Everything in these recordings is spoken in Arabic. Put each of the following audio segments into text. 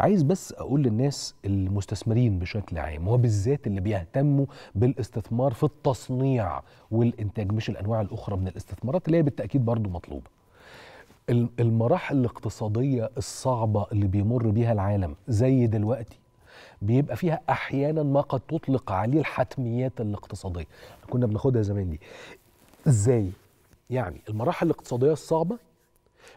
عايز بس اقول للناس المستثمرين بشكل عام وبالذات اللي بيهتموا بالاستثمار في التصنيع والانتاج مش الانواع الاخرى من الاستثمارات اللي هي بالتاكيد برضو مطلوبه. المراحل الاقتصاديه الصعبه اللي بيمر بيها العالم زي دلوقتي بيبقى فيها احيانا ما قد تطلق عليه الحتميات الاقتصاديه، كنا بناخدها زمان دي. ازاي؟ يعني المراحل الاقتصاديه الصعبه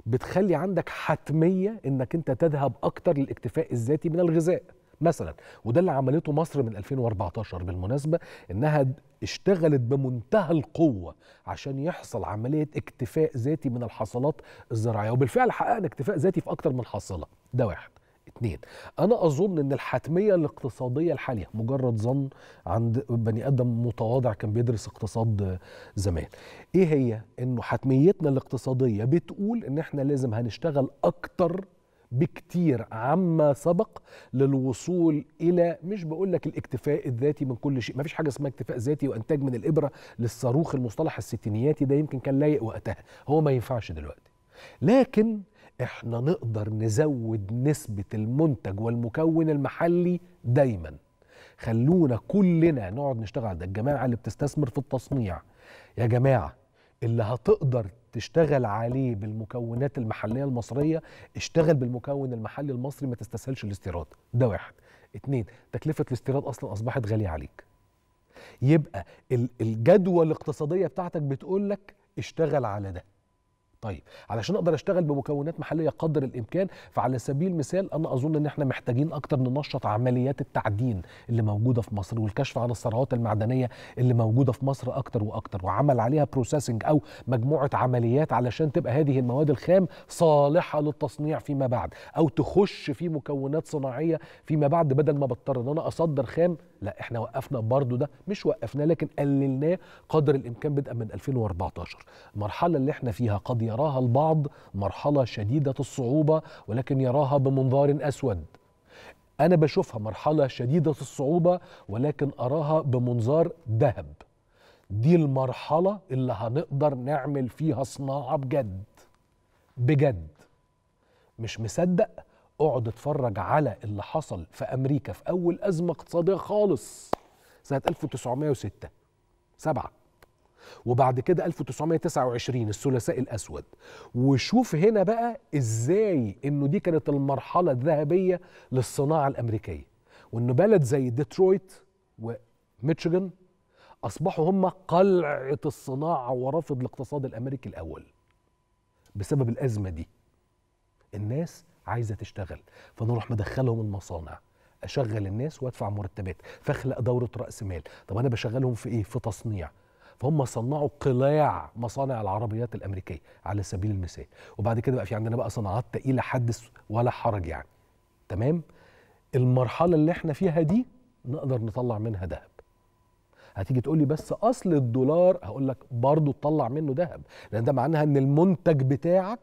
بتخلي عندك حتميه انك انت تذهب اكتر للاكتفاء الذاتي من الغذاء مثلا، وده اللي عملته مصر من 2014 بالمناسبه، انها اشتغلت بمنتهى القوه عشان يحصل عمليه اكتفاء ذاتي من الحصلات الزراعيه، وبالفعل حققنا اكتفاء ذاتي في اكتر من حصيله. ده واحد. اتنين، أنا أظن إن الحتمية الاقتصادية الحالية مجرد ظن عند بني آدم متواضع كان بيدرس اقتصاد زمان. إيه هي؟ إنه حتميتنا الاقتصادية بتقول إن إحنا لازم هنشتغل أكتر بكتير عما سبق للوصول إلى، مش بقول لك الاكتفاء الذاتي من كل شيء، مفيش حاجة اسمها اكتفاء ذاتي وإنتاج من الإبرة للصاروخ، المصطلح الستينياتي ده يمكن كان لايق وقتها، هو ما ينفعش دلوقتي. لكن احنا نقدر نزود نسبة المنتج والمكون المحلي دايما. خلونا كلنا نقعد نشتغل على ده. الجماعة اللي بتستثمر في التصنيع، يا جماعة اللي هتقدر تشتغل عليه بالمكونات المحلية المصرية اشتغل بالمكون المحلي المصري، ما تستسهلش الاستيراد. ده واحد. اتنين، تكلفة الاستيراد أصلا أصبحت غالية عليك، يبقى الجدوى الاقتصادية بتاعتك بتقولك اشتغل على ده. طيب علشان اقدر اشتغل بمكونات محليه قدر الامكان، فعلى سبيل المثال انا اظن ان احنا محتاجين اكتر ننشط عمليات التعدين اللي موجوده في مصر، والكشف عن الثروات المعدنيه اللي موجوده في مصر اكتر واكتر، وعمل عليها بروسيسنج او مجموعه عمليات علشان تبقى هذه المواد الخام صالحه للتصنيع فيما بعد، او تخش في مكونات صناعيه فيما بعد، بدل ما بضطر ان انا اصدر خام. لا احنا وقفنا برضو ده، مش وقفناه لكن قللناه قدر الامكان بدءا من 2014. المرحله اللي احنا فيها قد يراها البعض مرحلة شديدة الصعوبة، ولكن يراها بمنظار أسود. أنا بشوفها مرحلة شديدة الصعوبة ولكن أراها بمنظار ذهب. دي المرحلة اللي هنقدر نعمل فيها صناعة بجد بجد. مش مصدق؟ اقعد اتفرج على اللي حصل في أمريكا في أول أزمة اقتصادية خالص سنة 1906 7، وبعد كده 1929 الثلاثاء الأسود، وشوف هنا بقى إزاي إنه دي كانت المرحلة الذهبية للصناعة الأمريكية، وإنه بلد زي ديترويت وميتشيغان أصبحوا هم قلعة الصناعة ورافد الاقتصاد الأمريكي الأول بسبب الأزمة دي. الناس عايزة تشتغل فنروح مدخلهم المصانع، أشغل الناس وأدفع مرتبات فأخلق دورة رأس مال. طب أنا بشغلهم في إيه؟ في تصنيع. فهم صنعوا قلاع مصانع العربيات الامريكيه على سبيل المثال، وبعد كده بقى في عندنا بقى صناعات تقيله حدث ولا حرج يعني. تمام؟ المرحله اللي احنا فيها دي نقدر نطلع منها ذهب. هتيجي تقول لي بس اصل الدولار، هقول لك برضه تطلع منه ذهب، لان ده معناها ان المنتج بتاعك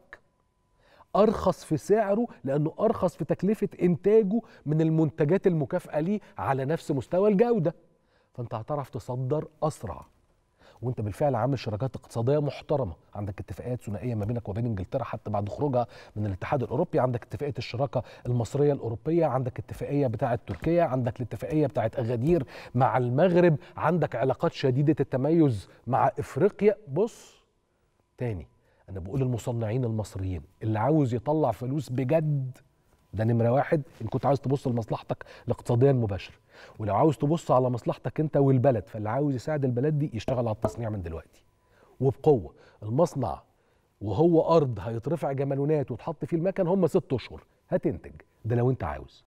ارخص في سعره لانه ارخص في تكلفه انتاجه من المنتجات المكافئه ليه على نفس مستوى الجوده. فانت هتعرف تصدر اسرع، وانت بالفعل عامل شراكات اقتصاديه محترمه، عندك اتفاقات ثنائيه ما بينك وبين انجلترا حتى بعد خروجها من الاتحاد الاوروبي، عندك اتفاقيه الشراكه المصريه الاوروبيه، عندك اتفاقيه بتاعه تركيا، عندك الاتفاقيه بتاعه اغادير مع المغرب، عندك علاقات شديده التميز مع افريقيا. بص تاني، انا بقول المصنعين المصريين اللي عاوز يطلع فلوس بجد ده نمره واحد، ان كنت عاوز تبص لمصلحتك الاقتصاديه المباشره، ولو عاوز تبص على مصلحتك انت والبلد، فاللي عاوز يساعد البلد دي يشتغل على التصنيع من دلوقتي وبقوه. المصنع وهو ارض هيترفع جمالونات وتحط فيه المكن هم 6 اشهر هتنتج، ده لو انت عاوز.